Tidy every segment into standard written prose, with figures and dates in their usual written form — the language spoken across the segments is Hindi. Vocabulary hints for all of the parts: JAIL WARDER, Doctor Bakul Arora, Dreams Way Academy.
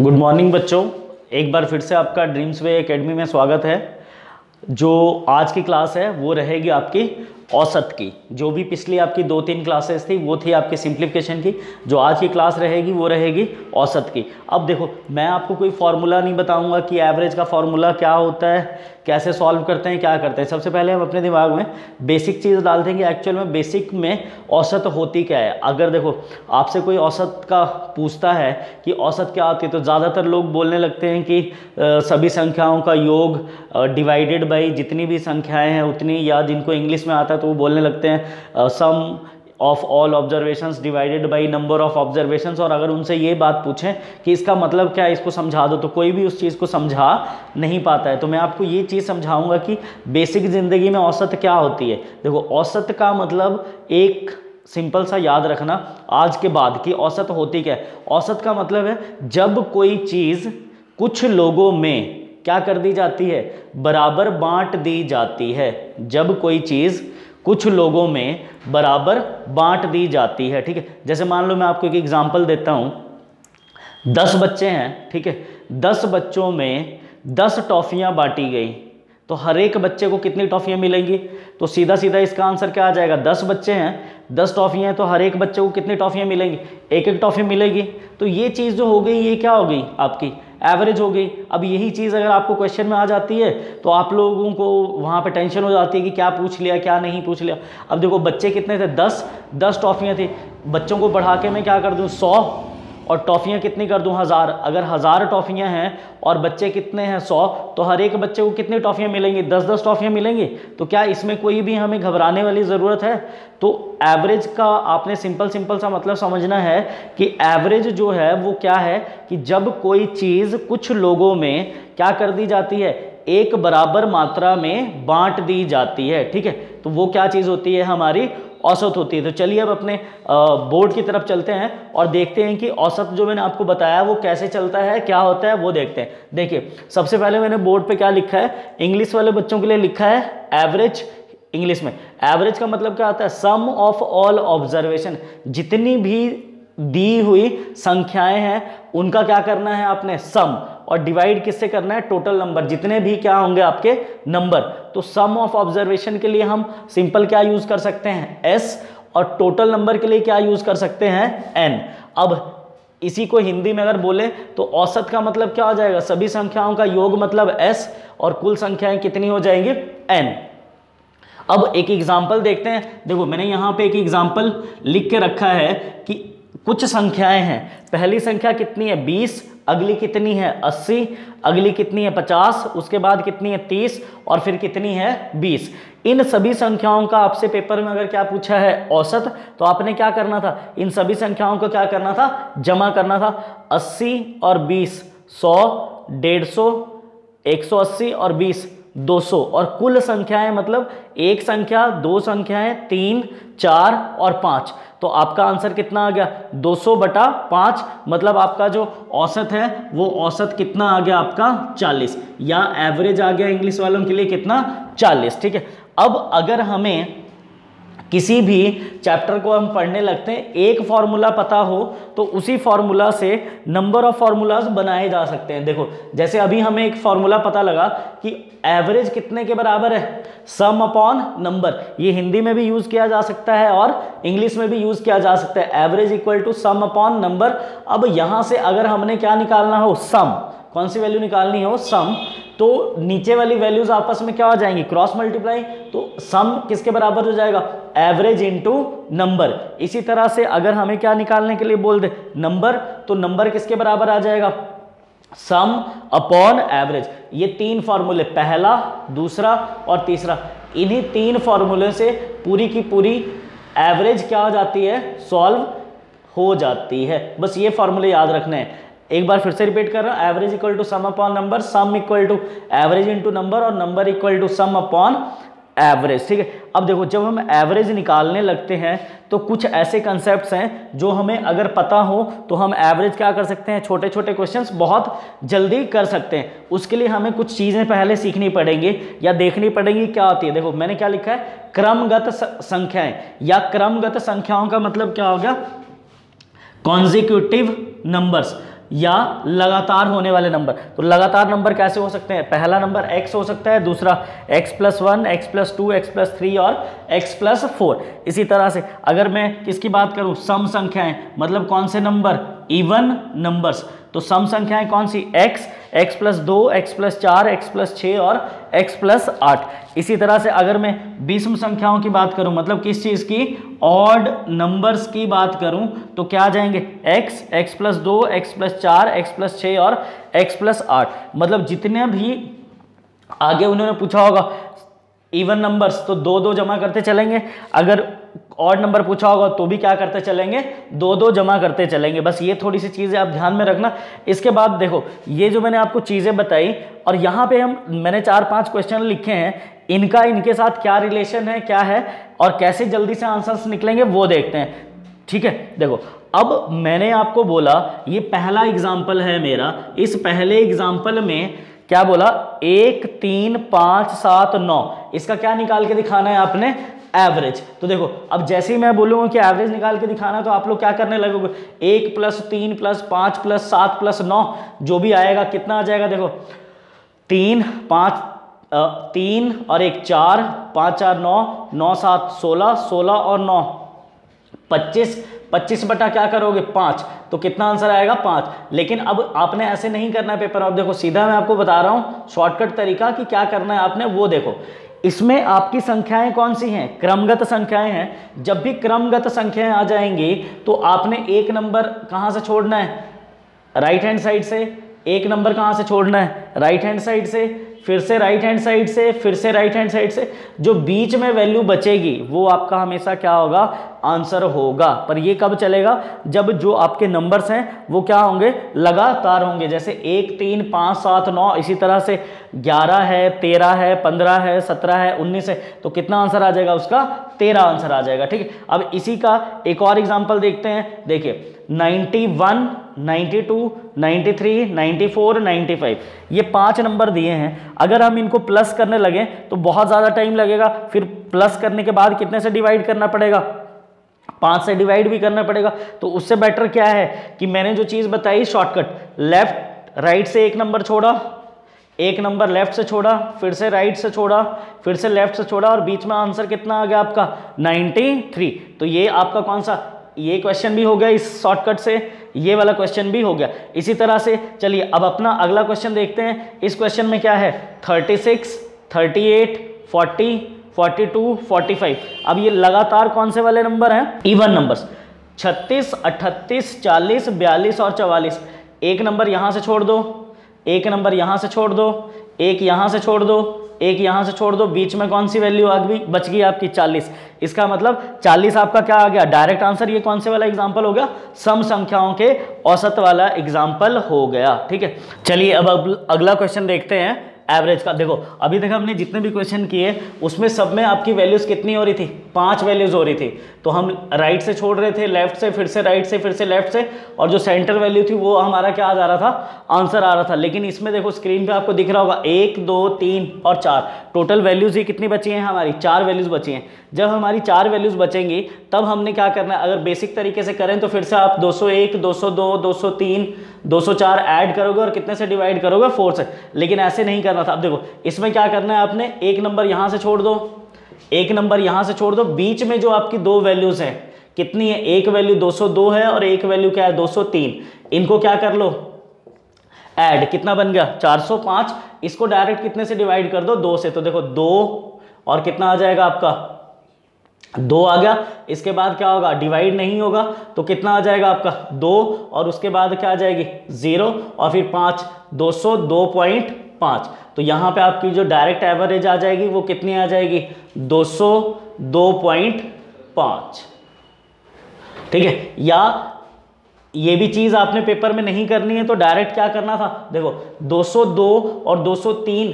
गुड मॉर्निंग बच्चों, एक बार फिर से आपका ड्रीम्स वे एकेडमी में स्वागत है। जो आज की क्लास है वो रहेगी आपकी औसत की। जो भी पिछली आपकी 2-3 क्लासेस थी वो थी आपकी सिंप्लीफिकेशन की। जो आज की क्लास रहेगी वो रहेगी औसत की। अब देखो, मैं आपको कोई फार्मूला नहीं बताऊंगा कि एवरेज का फार्मूला क्या होता है, कैसे सॉल्व करते हैं, क्या करते हैं। सबसे पहले हम अपने दिमाग में बेसिक चीज़ डाल देंगे। एक्चुअल में बेसिक में औसत होती क्या है। अगर देखो आपसे कोई औसत का पूछता है कि औसत क्या होती है, तो ज़्यादातर लोग बोलने लगते हैं कि सभी संख्याओं का योग डिवाइडेड बाई जितनी भी संख्याएँ हैं उतनी, या जिनको इंग्लिश में आता तो वो बोलने लगते हैं sum of all observations divided by number of observations. और अगर उनसे ये बात पूछें कि इसका मतलब क्या है, इसको समझा दो, तो कोई भी उस चीज़ को समझा नहीं पाता है। तो मैं आपको ये चीज़ समझाऊंगा कि बेसिक ज़िंदगी में औसत क्या होती है। देखो, औसत का मतलब एक सिंपल सा याद रखना आज के बाद कि औसत होती क्या है। औसत का मतलब है जब कोई चीज़ कुछ लोगों में क्या कर दी जाती है, बराबर बांट दी जाती है। जब कोई चीज़ कुछ लोगों में बराबर बांट दी जाती है, ठीक है। जैसे मान लो मैं आपको एक एग्जांपल देता हूँ, 10 बच्चे हैं, ठीक है। 10 बच्चों में 10 टॉफ़ियाँ बांटी गई, तो हर एक बच्चे को कितनी टॉफ़ियाँ मिलेंगी? तो सीधा सीधा इसका आंसर क्या आ जाएगा, 10 बच्चे हैं, 10 टॉफ़ियाँ हैं, तो हर एक बच्चे को कितनी टॉफ़ियाँ मिलेंगी, एक एक टॉफ़ी मिलेगी। तो ये चीज़ जो हो गई, ये क्या हो गई आपकी, एवरेज हो गई। अब यही चीज़ अगर आपको क्वेश्चन में आ जाती है तो आप लोगों को वहाँ पे टेंशन हो जाती है कि क्या पूछ लिया, क्या नहीं पूछ लिया। अब देखो बच्चे कितने थे, 10 टॉफ़ियाँ थी। बच्चों को बढ़ा के मैं क्या कर दूँ, 100, और टॉफ़ियाँ कितनी कर दूँ, 1000। अगर 1000 टॉफ़ियाँ हैं और बच्चे कितने हैं, 100, तो हर एक बच्चे को कितनी टॉफ़ियाँ मिलेंगी, 10-10 टॉफ़ियाँ मिलेंगी। तो क्या इसमें कोई भी हमें घबराने वाली ज़रूरत है? तो एवरेज का आपने सिंपल सा मतलब समझना है कि एवरेज जो है वो क्या है कि जब कोई चीज़ कुछ लोगों में क्या कर दी जाती है, एक बराबर मात्रा में बाँट दी जाती है, ठीक है। तो वो क्या चीज़ होती है, हमारी औसत होती है। तो चलिए अब अपने बोर्ड की तरफ चलते हैं और देखते हैं कि औसत जो मैंने आपको बताया वो कैसे चलता है, क्या होता है, वो देखते हैं। देखिए, सबसे पहले मैंने बोर्ड पे क्या लिखा है, इंग्लिश वाले बच्चों के लिए लिखा है एवरेज। इंग्लिश में एवरेज का मतलब क्या आता है, सम ऑफ ऑल ऑब्जर्वेशन। जितनी भी दी हुई संख्याएं हैं उनका क्या करना है आपने, सम, और डिवाइड किससे करना है, टोटल नंबर, जितने भी क्या होंगे आपके नंबर। तो सम ऑफ ऑब्जर्वेशन के लिए हम सिंपल क्या यूज कर सकते हैं, एस, और टोटल नंबर के लिए क्या यूज कर सकते हैं, एन। अब इसी को हिंदी में अगर बोले तो औसत का मतलब क्या हो जाएगा, सभी संख्याओं का योग मतलब एस, और कुल संख्याएं कितनी हो जाएंगी, एन। अब एक एग्जाम्पल देखते हैं। देखो मैंने यहाँ पे एक एग्जाम्पल लिख के रखा है कि कुछ संख्याएं हैं, पहली संख्या कितनी है, 20, अगली कितनी है, 80, अगली कितनी है, 50, उसके बाद कितनी है, 30, और फिर कितनी है, 20। इन सभी संख्याओं का आपसे पेपर में अगर क्या पूछा है, औसत, तो आपने क्या करना था, इन सभी संख्याओं को क्या करना था, जमा करना था। 80 और 20, 100, 150, 180 और 20, 200, और कुल संख्याएं मतलब एक संख्या, दो संख्याएं, 3, 4 और 5। तो आपका आंसर कितना आ गया, 200/5, मतलब आपका जो औसत है वो औसत कितना आ गया आपका, 40, या एवरेज आ गया इंग्लिश वालों के लिए कितना, 40, ठीक है। अब अगर हमें किसी भी चैप्टर को हम पढ़ने लगते हैं, एक फार्मूला पता हो तो उसी फार्मूला से नंबर ऑफ फार्मूलाज बनाए जा सकते हैं। देखो जैसे अभी हमें एक फार्मूला पता लगा कि एवरेज कितने के बराबर है, सम अपॉन नंबर। ये हिंदी में भी यूज़ किया जा सकता है और इंग्लिश में भी यूज़ किया जा सकता है, average equal to sum upon number. अब यहाँ से अगर हमने क्या निकालना हो, सम, कौन सी वैल्यू निकालनी हो, सम, तो नीचे वाली वैल्यूज आपस में क्या हो जाएंगी, क्रॉस मल्टीप्लाई, तो सम किसके बराबर हो जाएगा, एवरेज इनटू नंबर। इसी तरह से अगर हमें क्या निकालने के लिए बोल दे, नंबर, तो नंबर किसके बराबर आ जाएगा, सम अपॉन एवरेज। ये 3 फॉर्मूले, पहला, दूसरा और तीसरा, इन्हीं 3 फॉर्मूले से पूरी की पूरी एवरेज क्या हो जाती है, सॉल्व हो जाती है। बस ये फॉर्मूले याद रखने हैं। एक बार फिर से रिपीट कर रहा हूँ, average equal to sum upon number, sum equal to average into number, और number equal to sum upon average, ठीक है। अब देखो जब हम एवरेज निकालने लगते हैं तो कुछ ऐसे कंसेप्ट्स हैं जो हमें अगर पता हो तो हम एवरेज क्या कर सकते हैं, छोटे छोटे क्वेश्चंस बहुत जल्दी कर सकते हैं। उसके लिए हमें कुछ चीज़ें पहले सीखनी पड़ेंगी या देखनी पड़ेंगी क्या होती है। देखो मैंने क्या लिखा है, क्रमगत संख्याएँ, या क्रमगत संख्याओं का मतलब क्या हो गया, कॉन्जिक्यूटिव नंबर्स। या लगातार होने वाले नंबर। तो लगातार नंबर कैसे हो सकते हैं? पहला नंबर x हो सकता है, दूसरा x+1, x+2, x+3 और x+4। इसी तरह से अगर मैं किसकी बात करूं, सम संख्याएं, मतलब कौन से नंबर, इवन नंबर्स। तो सम संख्याएं कौन सी, x, x+2, x+4, x+6 और x+8। इसी तरह से अगर मैं विषम संख्याओं की बात करूं, मतलब किस चीज़ की, ऑड नंबर्स की बात करूं, तो क्या आ जाएंगे x, x+2, x+4, x+6 और x+8। मतलब जितने भी आगे उन्होंने पूछा होगा इवन नंबर्स, तो दो दो जमा करते चलेंगे। अगर ऑड नंबर पूछा होगा तो भी क्या करते चलेंगे, दो दो जमा करते चलेंगे। बस ये थोड़ी सी चीज़ें आप ध्यान में रखना। इसके बाद देखो, ये जो मैंने आपको चीज़ें बताई और यहाँ पे मैंने 4-5 क्वेश्चन लिखे हैं, इनका इनके साथ क्या रिलेशन है, क्या है और कैसे जल्दी से आंसर्स निकलेंगे, वो देखते हैं। ठीक है, देखो अब मैंने आपको बोला ये पहला एग्जाम्पल है मेरा। इस पहले एग्जाम्पल में क्या बोला, 1 3 5 7 9, इसका क्या निकाल के दिखाना है आपने, एवरेज। तो देखो अब जैसे ही मैं बोलूँगा कि एवरेज निकाल के दिखाना, तो आप लोग क्या करने लगोगे, 1 + 3 + 5 + 7 + 9, जो भी आएगा कितना आ जाएगा, देखो 3 और 1 4, 5 4 9, 9 7 16 16 और 9 25, 25 बटा क्या करोगे, 5, तो कितना आंसर आएगा, 5। लेकिन अब आपने ऐसे नहीं करना है पेपर। अब देखो सीधा मैं आपको बता रहा हूँ शॉर्टकट तरीका कि क्या करना है आपने, वो देखो। इसमें आपकी संख्याएं कौन सी हैं, क्रमगत संख्याएं हैं। जब भी क्रमगत संख्याएं आ जाएंगी तो आपने एक नंबर कहाँ से छोड़ना है, राइट हैंड साइड से। एक नंबर कहाँ से छोड़ना है, राइट हैंड साइड से, फिर से राइट हैंड साइड से, फिर से राइट हैंड साइड से। जो बीच में वैल्यू बचेगी वो आपका हमेशा क्या होगा, आंसर होगा। पर ये कब चलेगा, जब जो आपके नंबर्स हैं वो क्या होंगे, लगातार होंगे। जैसे 1 3 5 7 9, इसी तरह से 11 है, 13 है, 15 है, 17 है, 19 है, तो कितना आंसर आ जाएगा उसका, 13 आंसर आ जाएगा। ठीक है, अब इसी का एक और एग्जाम्पल देखते हैं। देखिए 91, 92, 93, 94, 95, ये 5 नंबर दिए हैं। अगर हम इनको प्लस करने लगे तो बहुत ज़्यादा टाइम लगेगा। फिर प्लस करने के बाद कितने से डिवाइड करना पड़ेगा, 5 से डिवाइड भी करना पड़ेगा। तो उससे बेटर क्या है कि मैंने जो चीज़ बताई शॉर्टकट, लेफ्ट राइट से एक नंबर छोड़ा, एक नंबर लेफ्ट से छोड़ा, फिर से राइट से छोड़ा, फिर से लेफ्ट से छोड़ा और बीच में आंसर कितना आ गया आपका, 93। तो ये आपका कौन सा, ये क्वेश्चन भी हो गया इस शॉर्टकट से, ये वाला क्वेश्चन भी हो गया। इसी तरह से चलिए अब अपना अगला क्वेश्चन देखते हैं। इस क्वेश्चन में क्या है, 36, 38, 40, 42, 45। अब ये लगातार कौन से वाले नंबर हैं, इवन नंबर्स। 36, 38, 40, 42 और 44। एक नंबर यहाँ से छोड़ दो, एक नंबर यहाँ से छोड़ दो, एक यहाँ से छोड़ दो, एक यहाँ से छोड़ दो, बीच में कौन सी वैल्यू आ गई, बच गई आपकी 40। इसका मतलब 40 आपका क्या आ गया, डायरेक्ट आंसर। ये कौन से वाला एग्जाम्पल हो गया, सम संख्याओं के औसत वाला एग्जाम्पल हो गया। ठीक है, चलिए अब अगला क्वेश्चन देखते हैं एवरेज का। देखो अभी तक हमने जितने भी क्वेश्चन किए उसमें सब में आपकी वैल्यूज़ कितनी हो रही थी, 5 वैल्यूज़ हो रही थी। तो हम राइट से छोड़ रहे थे, लेफ्ट से, फिर से राइट से, फिर से लेफ्ट से, और जो सेंटर वैल्यू थी वो हमारा क्या आ जा रहा था, आंसर आ रहा था। लेकिन इसमें देखो स्क्रीन पे आपको दिख रहा होगा 1 2 3 और 4, टोटल वैल्यूज़ ही कितनी बची हैं हमारी, 4 वैल्यूज़ बची हैं। जब हमारी 4 वैल्यूज़ बचेंगी तब हमने क्या करना है, अगर बेसिक तरीके से करें तो फिर से आप 201, 202, 203, 204 ऐड करोगे और कितने से डिवाइड करोगे, 4 से। लेकिन ऐसे नहीं करना था। अब देखो इसमें क्या करना है आपने, एक नंबर यहाँ से छोड़ दो, एक नंबर यहाँ से छोड़ दो, बीच में जो आपकी 2 वैल्यूज़ हैं कितनी है, एक वैल्यू 202 है और एक वैल्यू क्या है, 203। इनको क्या कर लो, ऐड। कितना बन गया, 405। इसको डायरेक्ट कितने से डिवाइड कर दो, 2 से। तो देखो 2 और कितना आ जाएगा आपका, 2 आ गया। इसके बाद क्या होगा, डिवाइड नहीं होगा, तो कितना आ जाएगा आपका 2 और उसके बाद क्या आ जाएगी 0 और फिर 5, 202.5। तो यहाँ पे आपकी जो डायरेक्ट एवरेज आ जाएगी वो कितनी आ जाएगी, 202.5। ठीक है, या ये भी चीज़ आपने पेपर में नहीं करनी है तो डायरेक्ट क्या करना था, देखो 202 और 203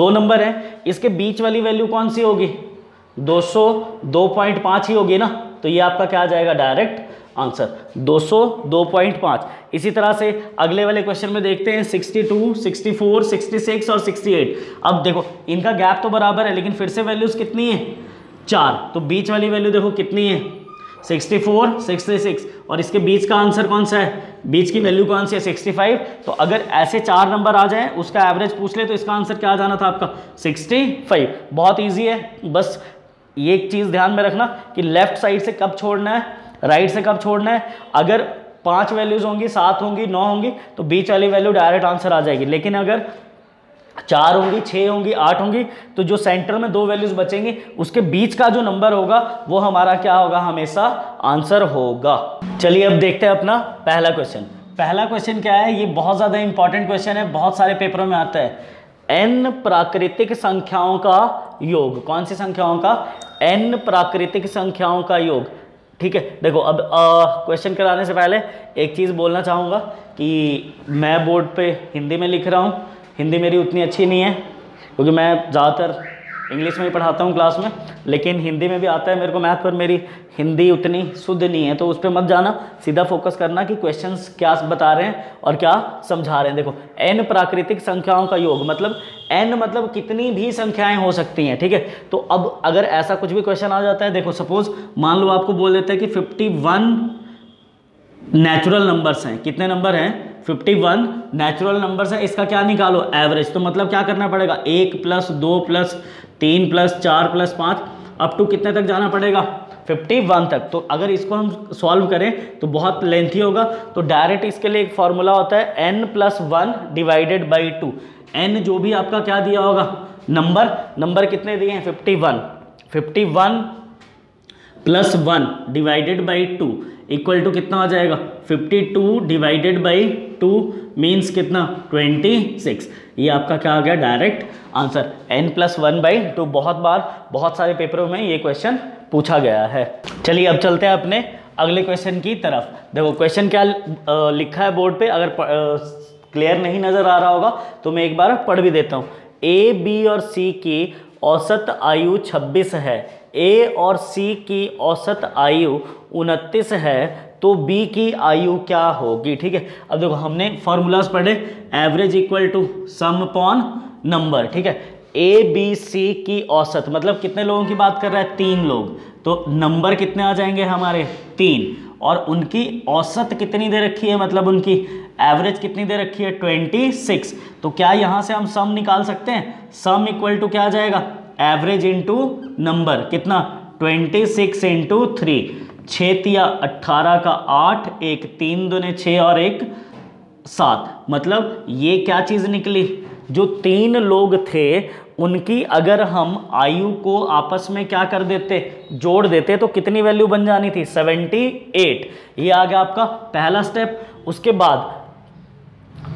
2 नंबर हैं, इसके बीच वाली वैल्यू कौन सी होगी, 202.5 ही होगी ना। तो ये आपका क्या आ जाएगा, डायरेक्ट आंसर 202.5। इसी तरह से अगले वाले क्वेश्चन में देखते हैं 62, 64, 66 और 68। अब देखो इनका गैप तो बराबर है लेकिन फिर से वैल्यूज़ कितनी है, 4। तो बीच वाली वैल्यू देखो कितनी है, 64, 66 और इसके बीच का आंसर कौन सा है, बीच की वैल्यू कौन सी है 65। तो अगर ऐसे चार नंबर आ जाए उसका एवरेज पूछ ले तो इसका आंसर क्या आ जाना था आपका 65। बहुत इजी है, बस ये एक चीज़ ध्यान में रखना कि लेफ्ट साइड से कब छोड़ना है, राइट से कब छोड़ना है। अगर 5 वैल्यूज़ होंगी, 7 होंगी, 9 होंगी तो बीच वाली वैल्यू डायरेक्ट आंसर आ जाएगी। लेकिन अगर 4 होंगी, 6 होंगी, 8 होंगी तो जो सेंटर में 2 वैल्यूज़ बचेंगी उसके बीच का जो नंबर होगा वो हमारा क्या होगा, हमेशा आंसर होगा। चलिए अब देखते हैं अपना पहला क्वेश्चन। पहला क्वेश्चन क्या है, ये बहुत ज़्यादा इंपॉर्टेंट क्वेश्चन है, बहुत सारे पेपरों में आता है। n प्राकृतिक संख्याओं का योग, कौन सी संख्याओं का, n प्राकृतिक संख्याओं का योग। ठीक है, देखो अब क्वेश्चन कराने से पहले एक चीज़ बोलना चाहूँगा कि मैं बोर्ड पे हिंदी में लिख रहा हूँ, हिंदी मेरी उतनी अच्छी नहीं है क्योंकि मैं ज़्यादातर इंग्लिश में ही पढ़ाता हूँ क्लास में, लेकिन हिंदी में भी आता है मेरे को मैथ, पर मेरी हिंदी उतनी शुद्ध नहीं है। तो उस पर मत जाना, सीधा फोकस करना कि क्वेश्चंस क्या बता रहे हैं और क्या समझा रहे हैं। देखो n प्राकृतिक संख्याओं का योग मतलब n मतलब कितनी भी संख्याएं हो सकती हैं। ठीक है, तो अब अगर ऐसा कुछ भी क्वेश्चन आ जाता है, देखो सपोज मान लो आपको बोल देते हैं कि 51 नेचुरल नंबर्स हैं। कितने नंबर हैं, 51 नेचुरल नंबर्स हैं, इसका क्या निकालो, एवरेज। तो मतलब क्या करना पड़ेगा, 1 + 2 + 3 + 4 + 5 अप टू कितने तक जाना पड़ेगा, 51 तक। तो अगर इसको हम सॉल्व करें तो बहुत लेंथी होगा, तो डायरेक्ट इसके लिए एक फॉर्मूला होता है n + 1 / 2। n जो भी आपका क्या दिया होगा नंबर कितने दिए हैं 51 + 1 / 2 इक्वल टू कितना आ जाएगा 52 / 2 मीन्स कितना 26। ये आपका क्या आ गया डायरेक्ट आंसर n + 1/2। बहुत सारे पेपरों में ये क्वेश्चन पूछा गया है। चलिए अब चलते हैं अपने अगले क्वेश्चन की तरफ। देखो क्वेश्चन क्या लिखा है बोर्ड पे, अगर क्लियर नहीं नज़र आ रहा होगा तो मैं एक बार पढ़ भी देता हूँ। ए, बी और सी की औसत आयु 26 है, ए और सी की औसत आयु 29 है, तो बी की आयु क्या होगी। ठीक है, अब देखो हमने फॉर्मूलाज पढ़े, average equal to sum upon number. ठीक है, ए बी सी की औसत मतलब कितने लोगों की बात कर रहा है, 3 लोग, तो नंबर कितने आ जाएंगे हमारे 3, और उनकी औसत कितनी दे रखी है मतलब उनकी एवरेज कितनी दे रखी है 26। तो क्या यहाँ से हम सम निकाल सकते हैं, सम इक्वल टू क्या आ जाएगा, एवरेज इंटू नंबर, कितना 26 × 3, 6 × 3 = 18 का 8, 1 × 3 = 6 और 1 = 7। मतलब ये क्या चीज़ निकली, जो 3 लोग थे उनकी अगर हम आयु को आपस में क्या कर देते, जोड़ देते तो कितनी वैल्यू बन जानी थी 78। ये आ गया आपका पहला स्टेप। उसके बाद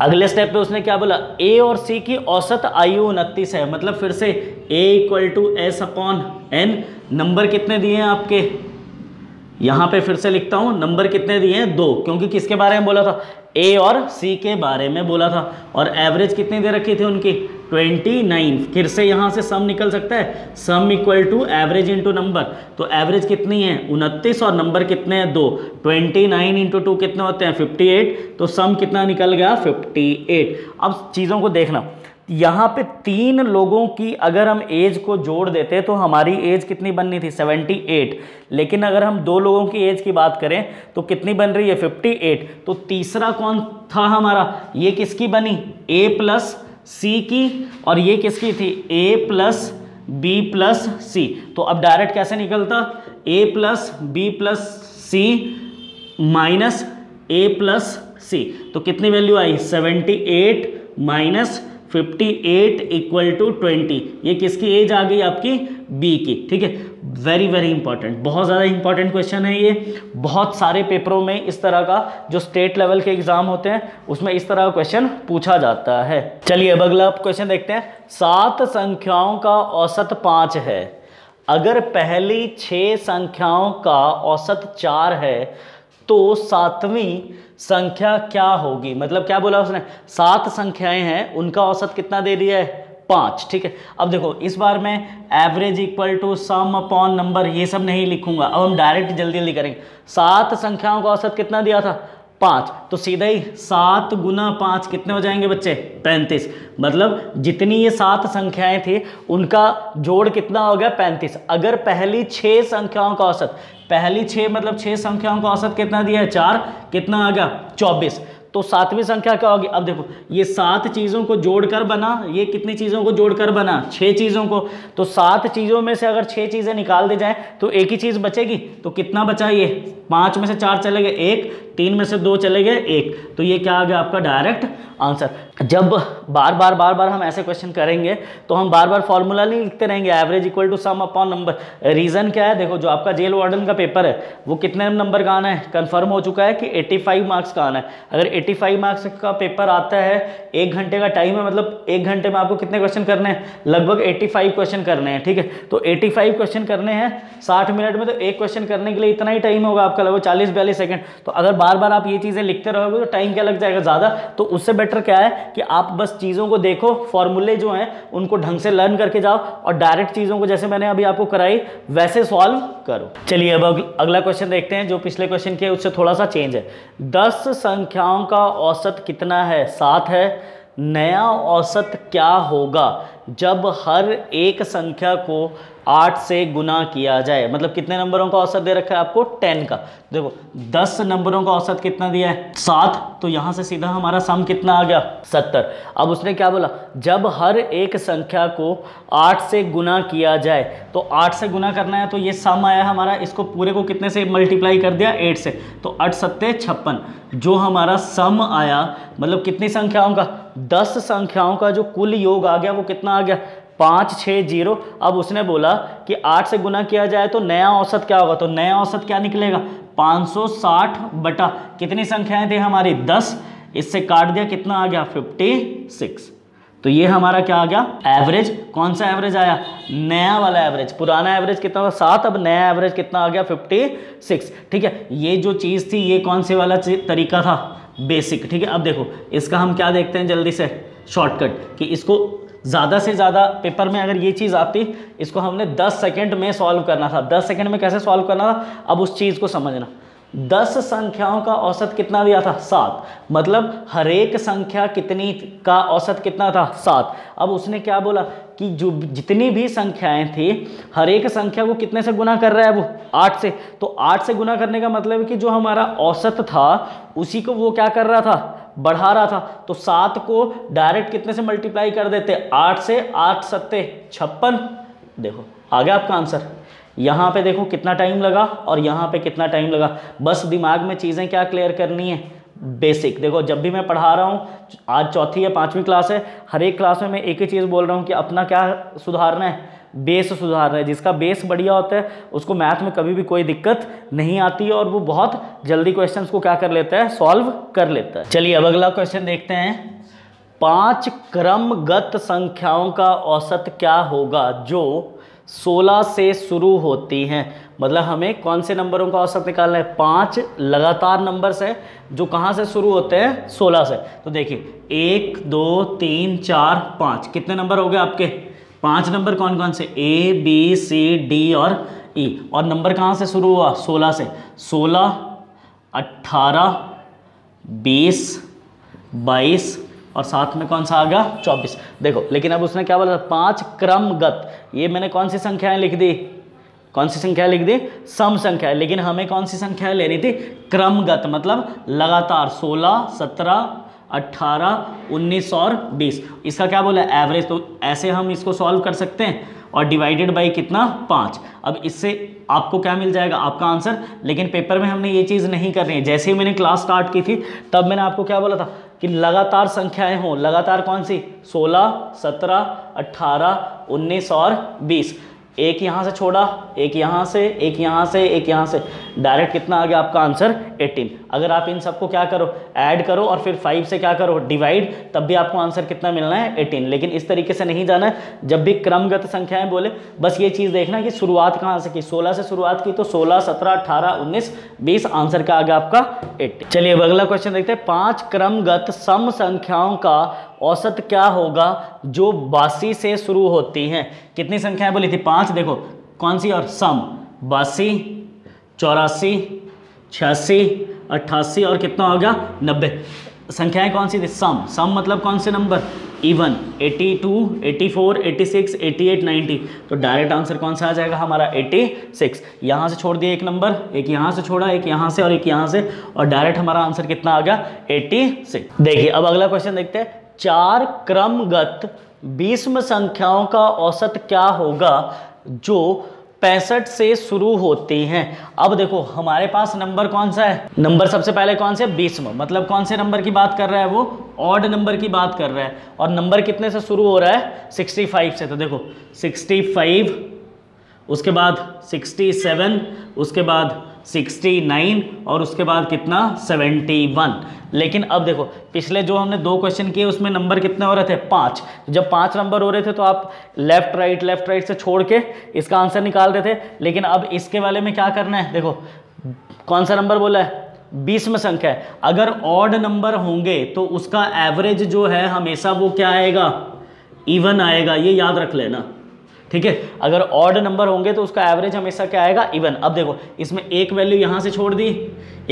अगले स्टेप पे उसने क्या बोला, ए और सी की औसत आयु 29 है, मतलब फिर से a = s/n। नंबर कितने दिए हैं आपके, यहाँ पे फिर से लिखता हूँ, नंबर कितने दिए हैं 2, क्योंकि किसके बारे में बोला था, ए और सी के बारे में बोला था, और एवरेज कितनी दे रखी थी उनकी 29। फिर से यहाँ से सम निकल सकता है, sum equal to average into number, तो एवरेज कितनी है 29 और नंबर कितने हैं 2, 29 × 2 कितने होते हैं 58, तो सम कितना निकल गया 58। अब चीज़ों को देखना, यहाँ पे 3 लोगों की अगर हम एज को जोड़ देते तो हमारी एज कितनी बननी थी 78, लेकिन अगर हम 2 लोगों की एज की बात करें तो कितनी बन रही है 58। तो तीसरा कौन था हमारा, ये किसकी बनी a + c की, और ये किसकी थी a + b + c। तो अब डायरेक्ट कैसे निकलता, a + b + c - a + c, तो कितनी वैल्यू आई 78 - 58 = 20। ये किसकी एज आ गई आपकी बी की। ठीक है, वेरी वेरी इंपॉर्टेंट, बहुत ज़्यादा इंपॉर्टेंट क्वेश्चन है ये। बहुत सारे पेपरों में इस तरह का, जो स्टेट लेवल के एग्जाम होते हैं उसमें इस तरह का क्वेश्चन पूछा जाता है। चलिए अब अगला क्वेश्चन देखते हैं। 7 संख्याओं का औसत 5 है, अगर पहली 6 संख्याओं का औसत 4 है तो 7वीं संख्या क्या होगी। मतलब क्या बोला उसने, 7 संख्याएं हैं उनका औसत कितना दे दिया है 5। ठीक है, अब देखो इस बार मैं average equal to sum upon number ये सब नहीं लिखूंगा, अब हम डायरेक्ट जल्दी जल्दी करेंगे। 7 संख्याओं का औसत कितना दिया था पाँच, तो सीधा ही 7 गुना 5 कितने हो जाएंगे बच्चे? 35। मतलब जितनी ये 7 संख्याएं थी उनका जोड़ कितना हो गया? 35। अगर पहली 6 संख्याओं का औसत, पहली 6 मतलब 6 संख्याओं का औसत कितना दिया है? 4। कितना आ गया? 24। तो 7वीं संख्या क्या होगी? अब देखो ये 7 चीज़ों को जोड़कर बना, ये कितनी चीज़ों को जोड़कर बना? 6 चीज़ों को। तो 7 चीज़ों में से अगर 6 चीज़ें निकाल दी जाएं तो एक ही चीज़ बचेगी। तो कितना बचा? ये 5 में से 4 चले गए, 1, 3 में से 2 चले गए, 1। तो ये क्या आ गया आपका डायरेक्ट आंसर। जब बार बार हम ऐसे क्वेश्चन करेंगे तो हम बार बार फॉर्मूला नहीं लिखते रहेंगे, average equal to sum upon number. Reason क्या है? देखो जो आपका जेल वार्डन का पेपर है वो कितने नंबर का आना है? कंफर्म हो चुका है कि 85 मार्क्स का आना है। अगर 85 मार्क्स का पेपर आता है, 1 घंटे का टाइम है, मतलब 1 घंटे में आपको कितने क्वेश्चन करने हैं? लगभग 85 क्वेश्चन करने हैं, ठीक है। तो 85 क्वेश्चन करने हैं 60 मिनट में, तो एक क्वेश्चन करने के लिए इतना ही टाइम होगा आपका, लगभग 40-42 सेकंड। तो अगर बार बार आप ये चीज़ें लिखते रहोगे तो टाइम क्या लग जाएगा? ज़्यादा। तो उससे बेटर क्या है कि आप बस चीज़ों को देखो, फॉर्मूले जो हैं उनको ढंग से लर्न करके जाओ और डायरेक्ट चीज़ों को जैसे मैंने अभी आपको कराई वैसे सॉल्व करो। चलिए अब अगला क्वेश्चन देखते हैं जो पिछले क्वेश्चन के उससे थोड़ा सा चेंज है। 10 संख्याओं का औसत कितना है? 7 है। नया औसत क्या होगा जब हर एक संख्या को 8 से गुना किया जाए? मतलब कितने नंबरों का औसत दे रखा है आपको? 10 का। देखो 10 नंबरों का औसत कितना दिया है? 7। तो यहाँ से सीधा हमारा सम कितना आ गया? 70। अब उसने क्या बोला? जब हर एक संख्या को 8 से गुना किया जाए, तो 8 से गुना करना है, तो ये सम आया हमारा, इसको पूरे को कितने से मल्टीप्लाई कर दिया? 8 से। तो 8 सत्ते 56, जो हमारा सम आया, मतलब कितनी संख्याओं का? 10 संख्याओं का जो कुल योग आ गया वो कितना आ गया? 5, 6, 0। अब उसने बोला कि 8 से गुना किया जाए तो नया औसत क्या होगा? तो नया औसत क्या निकलेगा? 560 बटा कितनी संख्याएं थी हमारी? 10, इससे काट दिया, कितना आ गया? 56। तो ये हमारा क्या आ गया? एवरेज। कौन सा एवरेज आया? नया वाला एवरेज। पुराना एवरेज कितना था? 7। अब नया एवरेज कितना आ गया? 56, ठीक है। ये जो चीज़ थी ये कौन से वाला तरीका था? बेसिक, ठीक है। अब देखो इसका हम क्या देखते हैं जल्दी से शॉर्टकट, कि इसको ज़्यादा से ज़्यादा पेपर में अगर ये चीज़ आती, इसको हमने 10 सेकंड में सॉल्व करना था। 10 सेकंड में कैसे सॉल्व करना था? अब उस चीज़ को समझना। 10 संख्याओं का औसत कितना दिया था? 7। मतलब हर एक संख्या कितनी का औसत कितना था? 7। अब उसने क्या बोला कि जो जितनी भी संख्याएं थी हर एक संख्या को कितने से गुना कर रहा है वो? 8 से। तो 8 से गुना करने का मतलब है कि जो हमारा औसत था उसी को वो क्या कर रहा था? बढ़ा रहा था। तो 7 को डायरेक्ट कितने से मल्टीप्लाई कर देते? 8 से। 8 सत्ते 56। देखो आ गया आपका आंसर। यहाँ पे देखो कितना टाइम लगा और यहाँ पे कितना टाइम लगा। बस दिमाग में चीज़ें क्या क्लियर करनी है? बेसिक। देखो जब भी मैं पढ़ा रहा हूँ, आज 4वीं या 5वीं क्लास है, हर एक क्लास में मैं एक ही चीज़ बोल रहा हूँ कि अपना क्या सुधारना है? बेस सुधारना है। जिसका बेस बढ़िया होता है उसको मैथ में कभी भी कोई दिक्कत नहीं आती है और वो बहुत जल्दी क्वेश्चंस को क्या कर लेता है? सॉल्व कर लेता है। चलिए अब अगला क्वेश्चन देखते हैं। 5 क्रमगत संख्याओं का औसत क्या होगा जो 16 से शुरू होती हैं? मतलब हमें कौन से नंबरों का औसत निकालना है? 5 लगातार नंबर्स हैं जो कहाँ से शुरू होते हैं? 16 से। तो देखिए 1, 2, 3, 4, 5 कितने नंबर हो गए आपके? 5 नंबर कौन कौन से? A, B, C, D और E। और नंबर कहाँ से शुरू हुआ? 16 से। 16, 18, 20, 22 और साथ में कौन सा आ गया? 24। देखो लेकिन अब उसने क्या बोला था? 5 क्रमगत। ये मैंने कौन सी संख्याएं लिख दी? कौन सी संख्या लिख दी? सम संख्या। लेकिन हमें कौन सी संख्या लेनी थी? क्रमगत, मतलब लगातार। 16, 17, 18, 19 और 20। इसका क्या बोला? एवरेज। तो ऐसे हम इसको सॉल्व कर सकते हैं और डिवाइडेड बाय कितना? 5। अब इससे आपको क्या मिल जाएगा? आपका आंसर। लेकिन पेपर में हमने ये चीज़ नहीं करनी है। जैसे ही मैंने क्लास स्टार्ट की थी तब मैंने आपको क्या बोला था कि लगातार संख्याएं हों। लगातार कौन सी? 16, 17, 18, 19 और 20। एक यहाँ से छोड़ा, एक यहाँ से, एक यहाँ से, एक यहाँ से, डायरेक्ट कितना आ गया आपका आंसर? 18। अगर आप इन सबको क्या करो? ऐड करो और फिर 5 से क्या करो? डिवाइड, तब भी आपको आंसर कितना मिलना है? 18। लेकिन इस तरीके से नहीं जाना है। जब भी क्रमगत संख्याएं बोले बस ये चीज़ देखना कि शुरुआत कहाँ से की। 16 से शुरुआत की तो 16, 17, 18, 19, 20 आंसर का आ गया आपका 18। चलिए अब अगला क्वेश्चन देखते हैं। 5 क्रमगत सम संख्याओं का औसत क्या होगा जो 82 से शुरू होती हैं? कितनी संख्याएं बोली थी? 5। देखो कौन सी और सम? 82, 84, 86 88 और कितना होगा 90। संख्याएं कौन सी थी सम, सम मतलब कौन से नंबर इवन 82, 84, 86, 88, 90। तो डायरेक्ट आंसर कौन सा आ जाएगा हमारा 86। यहाँ से छोड़ दिया एक नंबर, एक यहाँ से छोड़ा, एक यहाँ से और एक यहाँ से, और डायरेक्ट हमारा आंसर कितना आ गया 86। देखिए अब अगला क्वेश्चन देखते हैं। चार क्रमगत बीसम संख्याओं का औसत क्या होगा जो 65 से शुरू होती हैं। अब देखो हमारे पास नंबर कौन सा है, नंबर सबसे पहले कौन से बीसम, मतलब कौन से नंबर की बात कर रहा है वो, ऑड नंबर की बात कर रहा है, और नंबर कितने से शुरू हो रहा है 65 से। तो देखो 65, उसके बाद 67, उसके बाद 69 और उसके बाद कितना 71। लेकिन अब देखो पिछले जो हमने दो क्वेश्चन किए उसमें नंबर कितने हो रहे थे 5। जब 5 नंबर हो रहे थे तो आप लेफ्ट राइट से छोड़ के इसका आंसर निकाल रहे थे। लेकिन अब इसके वाले में क्या करना है, देखो कौन सा नंबर बोला है 20वां संख्या है, अगर ऑड नंबर होंगे तो उसका एवरेज जो है हमेशा वो क्या आएगा इवन आएगा, ये याद रख लेना ठीक है। अगर ऑड नंबर होंगे तो उसका एवरेज हमेशा क्या आएगा इवन। अब देखो इसमें एक वैल्यू यहाँ से छोड़ दी,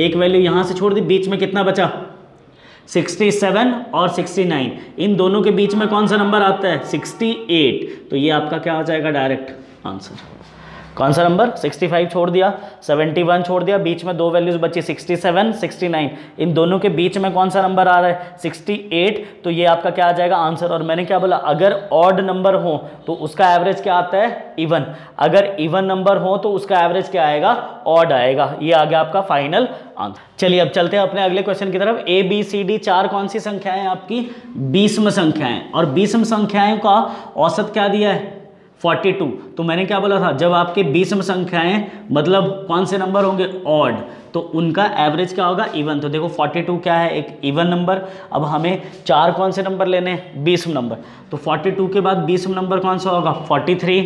एक वैल्यू यहाँ से छोड़ दी, बीच में कितना बचा 67 और 69, इन दोनों के बीच में कौन सा नंबर आता है 68। तो ये आपका क्या हो जाएगा डायरेक्ट आंसर। कौन सा नंबर 65 छोड़ दिया, 71 छोड़ दिया, बीच में दो वैल्यूज बची 67, 69, इन दोनों के बीच में कौन सा नंबर आ रहा है 68। तो ये आपका क्या आ जाएगा आंसर। और मैंने क्या बोला, अगर ऑड नंबर हो तो उसका एवरेज क्या आता है इवन, अगर इवन नंबर हो तो उसका एवरेज क्या आएगा ऑड आएगा। ये आ गया आपका फाइनल आंसर। चलिए अब चलते हैं अपने अगले क्वेश्चन की तरफ। ए बी सी डी चार कौन सी संख्याएं आपकी 20वां संख्याएं, और 20वां संख्याओं का औसत क्या दिया है 42। तो मैंने क्या बोला था, जब आपके 20 में संख्याएं मतलब कौन से नंबर होंगे ऑड तो उनका एवरेज क्या होगा इवन। तो देखो 42 क्या है एक इवन नंबर। अब हमें चार कौन से नंबर लेने हैं 20 नंबर, तो 42 के बाद 20 नंबर कौन सा होगा 43,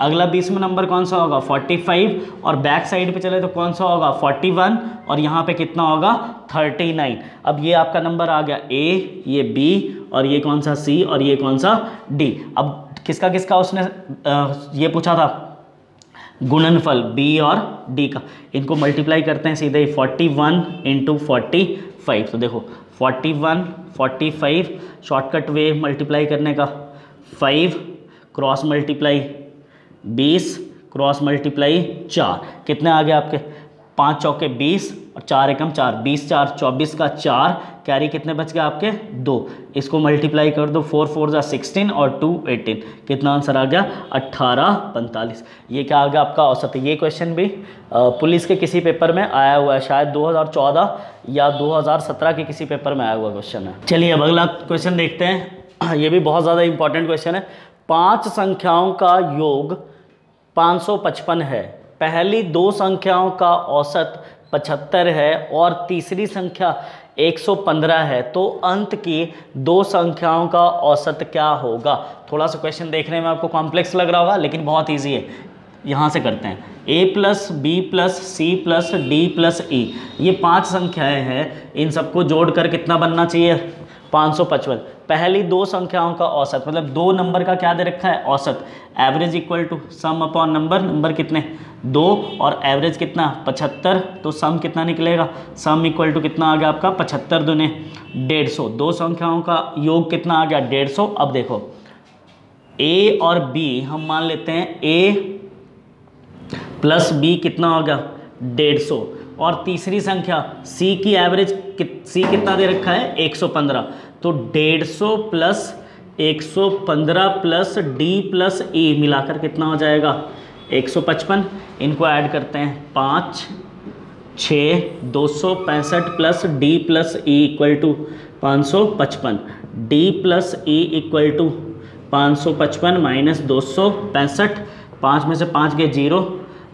अगला 20 नंबर कौन सा होगा 45, और बैक साइड पे चले तो कौन सा होगा 41 और यहाँ पे कितना होगा 39। अब ये आपका नंबर आ गया ए, ये बी और ये कौन सा सी और ये कौन सा डी। अब किसका किसका उसने ये पूछा था गुणनफल b और d का, इनको मल्टीप्लाई करते हैं सीधे 41 into 45। तो देखो 41 45, शॉर्टकट वे मल्टीप्लाई करने का 5 क्रॉस मल्टीप्लाई 20 क्रॉस मल्टीप्लाई 4, कितने आ गए आपके 5 चौके 20 और 4 एकम 4, 20 4 24 का 4 कैरी कितने बच गया आपके 2, इसको मल्टीप्लाई कर दो 4 4 जा 16 और 2 18, कितना आंसर आ गया 1845। ये क्या आ गया आपका औसत। ये क्वेश्चन भी पुलिस के किसी पेपर में आया हुआ है, शायद 2014 या 2017 के किसी पेपर में आया हुआ क्वेश्चन है। चलिए अब अगला क्वेश्चन देखते हैं, ये भी बहुत ज़्यादा इंपॉर्टेंट क्वेश्चन है। 5 संख्याओं का योग 555 है, पहली 2 संख्याओं का औसत 75 है और तीसरी संख्या 115 है, तो अंत की 2 संख्याओं का औसत क्या होगा। थोड़ा सा क्वेश्चन देखने में आपको कॉम्प्लेक्स लग रहा होगा लेकिन बहुत इजी है। यहाँ से करते हैं a + b + c + d + e, ये 5 संख्याएं हैं, इन सबको जोड़कर कितना बनना चाहिए 555। पहली 2 संख्याओं का औसत मतलब 2 नंबर का क्या दे रखा है औसत, average equal to sum upon number, number कितने 2 और एवरेज कितना 75, तो सम कितना निकलेगा सम इक्वल टू कितना आ गया आपका 75 दूने 150। 2 संख्याओं का योग कितना आ गया 150। अब देखो a और b हम मान लेते हैं, a + b कितना हो गया 150 और तीसरी संख्या c की एवरेज c कितना दे रखा है 115, तो 150 + 115 + d + e मिलाकर कितना हो जाएगा 155। इनको ऐड करते हैं 5 6 265 + d + e equal to 555, d + e equal to 555 - 265। 5 में से 5 गए 0,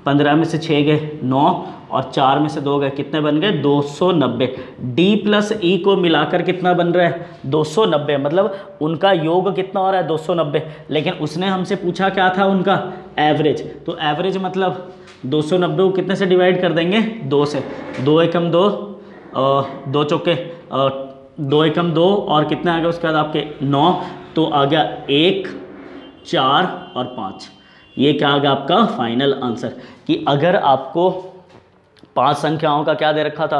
15 में से 6 गए 9 और 4 में से 2 गए, कितने बन गए 290। d + e को मिलाकर कितना बन रहा है 290, मतलब उनका योग कितना हो रहा है 290। लेकिन उसने हमसे पूछा क्या था उनका एवरेज, तो एवरेज मतलब 290 को कितने से डिवाइड कर देंगे 2 से, 2 एकम 2 और कितने आ गए उसके बाद आपके 9, तो आ गया 1 4 और 5। ये क्या आ गया आपका फाइनल आंसर कि अगर आपको 5 संख्याओं का क्या दे रखा था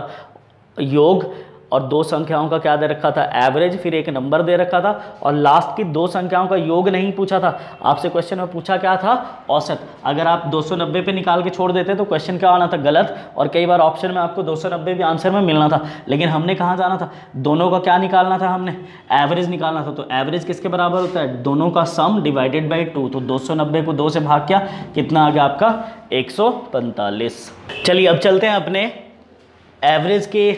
योग और दो संख्याओं का क्या दे रखा था, एवरेज, फिर एक नंबर दे रखा था और लास्ट की दो संख्याओं का योग नहीं पूछा था आपसे। क्वेश्चन में पूछा क्या था, औसत। अगर आप 290 पे निकाल के छोड़ देते तो क्वेश्चन क्या आना था, गलत। और कई बार ऑप्शन में आपको 290 भी आंसर में मिलना था, लेकिन हमने कहाँ जाना था, दोनों का क्या निकालना था, हमने एवरेज निकालना था। तो एवरेज किसके बराबर होता है, दोनों का सम डिवाइडेड बाई 2। तो 290 को 2 से भाग किया, कितना आ गया आपका 145। चलिए अब चलते हैं अपने एवरेज के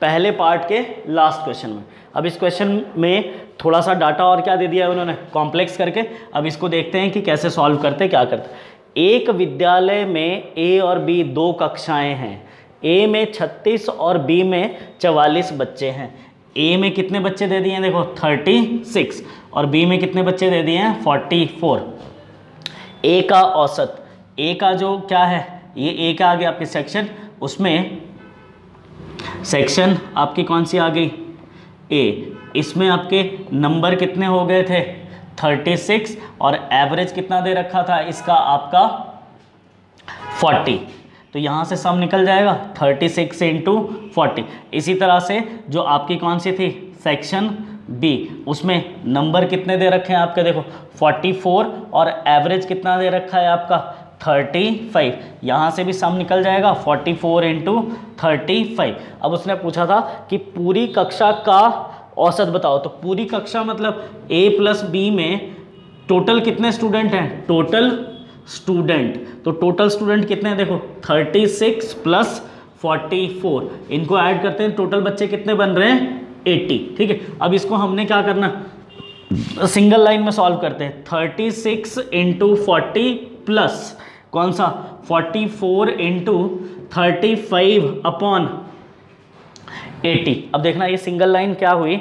पहले पार्ट के लास्ट क्वेश्चन में। अब इस क्वेश्चन में थोड़ा सा डाटा और क्या दे दिया है उन्होंने, कॉम्प्लेक्स करके। अब इसको देखते हैं कि कैसे सॉल्व करते, क्या करते। एक विद्यालय में ए और बी दो कक्षाएं हैं। ए में 36 और बी में 44 बच्चे हैं। ए में कितने बच्चे दे दिए हैं, देखो 36, और बी में कितने बच्चे दे दिए हैं, 44। ए का औसत, ए का जो क्या है, ये ए का आ गया आपके सेक्शन, उसमें सेक्शन आपकी कौन सी आ गई, ए। इसमें आपके नंबर कितने हो गए थे, 36, और एवरेज कितना दे रखा था इसका आपका 40। तो यहाँ से सम निकल जाएगा 36 into 40। इसी तरह से जो आपकी कौन सी थी, सेक्शन बी, उसमें नंबर कितने दे रखे हैं आपके, देखो 44, और एवरेज कितना दे रखा है आपका 35। यहाँ से भी सम निकल जाएगा 44 into 35। अब उसने पूछा था कि पूरी कक्षा का औसत बताओ। तो पूरी कक्षा मतलब A प्लस बी में टोटल कितने स्टूडेंट हैं, टोटल स्टूडेंट। तो टोटल स्टूडेंट कितने हैं, देखो 36 plus 44, इनको ऐड करते हैं, टोटल बच्चे कितने बन रहे हैं 80। ठीक है, अब इसको हमने क्या करना, सिंगल लाइन में सॉल्व करते हैं। 36 into 40 प्लस कौन सा 44 into 35 upon 80। अब देखना ये सिंगल लाइन क्या हुई,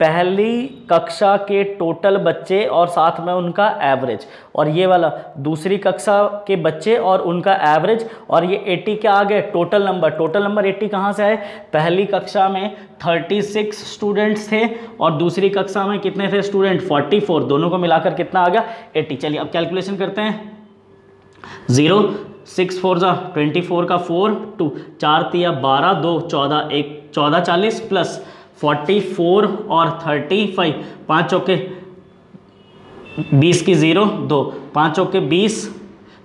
पहली कक्षा के टोटल बच्चे और साथ में उनका एवरेज, और ये वाला दूसरी कक्षा के बच्चे और उनका एवरेज, और ये 80 क्या आ गए, टोटल नंबर। टोटल नंबर 80 कहाँ से आए, पहली कक्षा में 36 स्टूडेंट्स थे और दूसरी कक्षा में कितने थे स्टूडेंट, 44, दोनों को मिलाकर कितना आ गया 80। चलिए अब कैलकुलेशन करते हैं। 0 6 4 24 का 4 2, 4 तिया 12, 2 14, 1 14 40 प्लस 44 और 35, 5 चौके 20 की 0 2, 5 चौके 20,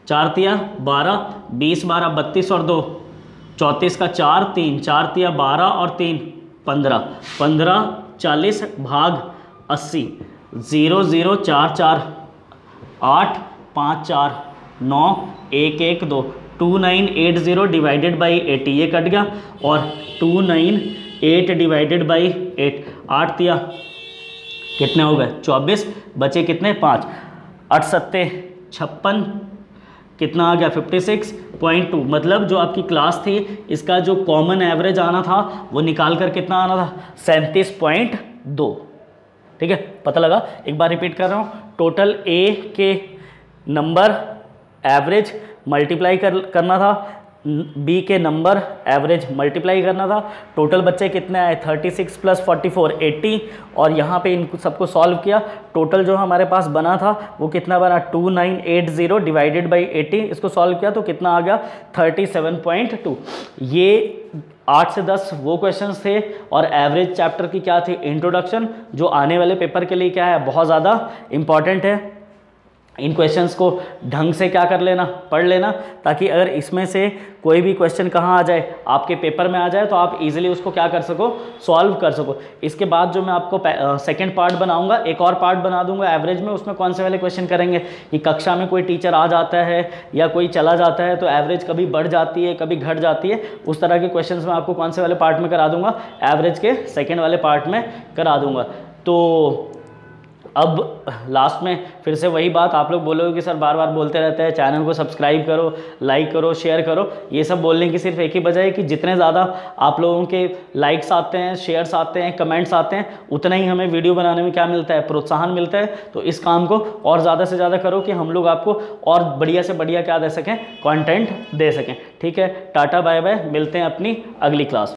4 तिया 12, 20 12 32 और 2 34 का 4 3, 4 तिया 12 और 3 15, 15 40 भाग 80, 0 0 4 4, 8 5 4 9, 1 1 2, 2980 डिवाइडेड बाई 80, ये कट गया, और 29 8 डिवाइडेड बाई 8, 8 तिया कितने हो गए 24, बचे कितने 5, 8 सत्ते 56, कितना आ गया 56.2। मतलब जो आपकी क्लास थी इसका जो कॉमन एवरेज आना था वो निकाल कर कितना आना था 37.2। ठीक है, पता लगा। एक बार रिपीट कर रहा हूँ, टोटल ए के नंबर एवरेज मल्टीप्लाई करना था, बी के नंबर एवरेज मल्टीप्लाई करना था, टोटल बच्चे कितने आए 36 plus 44, 80, और यहाँ पे इनको सबको सॉल्व किया। टोटल जो हमारे पास बना था वो कितना बना 2980 डिवाइडेड बाई 80, इसको सॉल्व किया तो कितना आ गया 37.2। ये 8 से 10 वो क्वेश्चंस थे, और एवरेज चैप्टर की क्या थी, इंट्रोडक्शन, जो आने वाले पेपर के लिए क्या है, बहुत ज़्यादा इम्पॉर्टेंट है। इन क्वेश्चंस को ढंग से क्या कर लेना, पढ़ लेना, ताकि अगर इसमें से कोई भी क्वेश्चन कहाँ आ जाए, आपके पेपर में आ जाए, तो आप इजीली उसको क्या कर सको, सॉल्व कर सको। इसके बाद जो मैं आपको सेकंड पार्ट बनाऊंगा, एक और पार्ट बना दूंगा एवरेज में। उसमें कौन से वाले क्वेश्चन करेंगे कि कक्षा में कोई टीचर आ जाता है या कोई चला जाता है तो एवरेज कभी बढ़ जाती है कभी घट जाती है, उस तरह के क्वेश्चन में आपको कौन से वाले पार्ट में करा दूंगा, एवरेज के सेकेंड वाले पार्ट में करा दूंगा। तो अब लास्ट में फिर से वही बात, आप लोग बोलोगे कि सर बार बार बोलते रहते हैं, चैनल को सब्सक्राइब करो, लाइक करो, शेयर करो। ये सब बोलने की सिर्फ एक ही वजह है कि जितने ज़्यादा आप लोगों के लाइक्स आते हैं, शेयर्स आते हैं, कमेंट्स आते हैं, उतना ही हमें वीडियो बनाने में क्या मिलता है, प्रोत्साहन मिलता है। तो इस काम को और ज़्यादा से ज़्यादा करो कि हम लोग आपको और बढ़िया से बढ़िया क्या दे सकें, कॉन्टेंट दे सकें। ठीक है, टाटा बाय बाय, मिलते हैं अपनी अगली क्लास में।